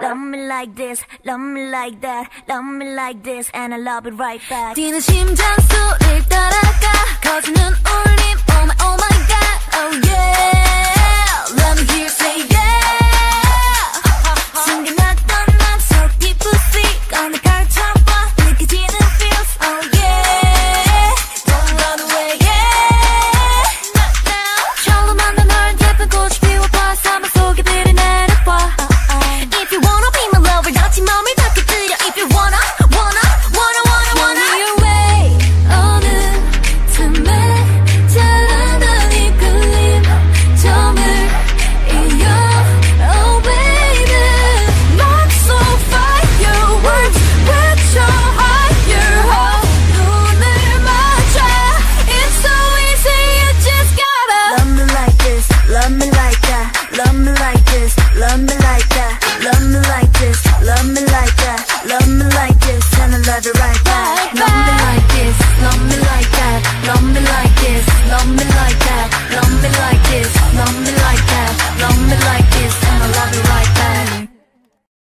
Love me like this, love me like that, love me like this, and I love it right back.